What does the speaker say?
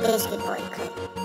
Biscuit Boy Clip.